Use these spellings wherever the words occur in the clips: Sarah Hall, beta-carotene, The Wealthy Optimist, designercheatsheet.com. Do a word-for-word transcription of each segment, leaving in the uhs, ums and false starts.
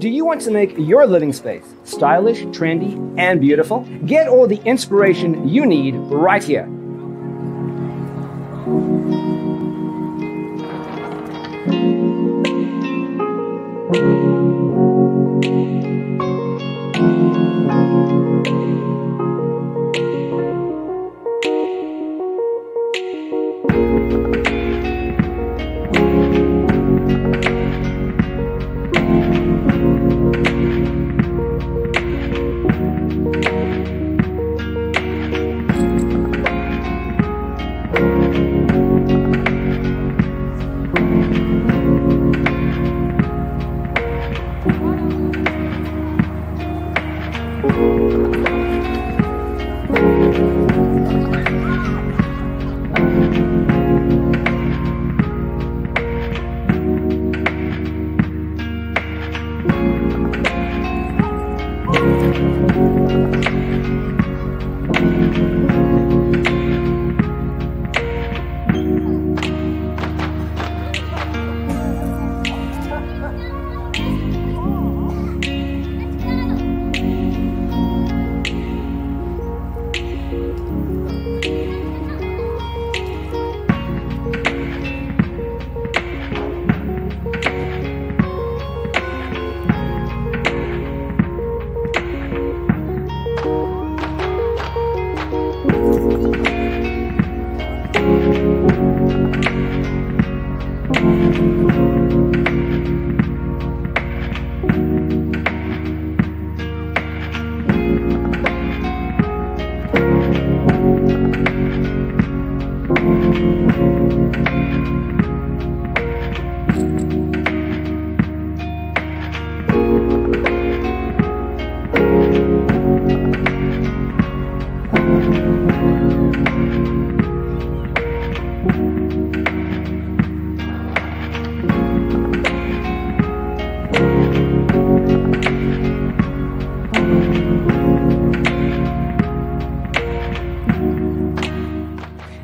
Do you want to make your living space stylish, trendy, and beautiful? Get all the inspiration you need right here.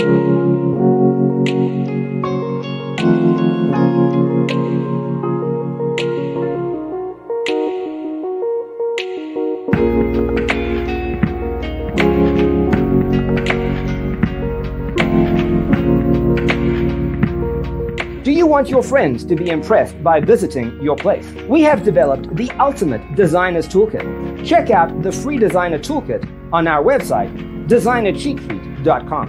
Thank you. want your friends to be impressed by visiting your place? We have developed the ultimate designer's toolkit. Check out the free designer toolkit on our website, designer cheat sheet dot com.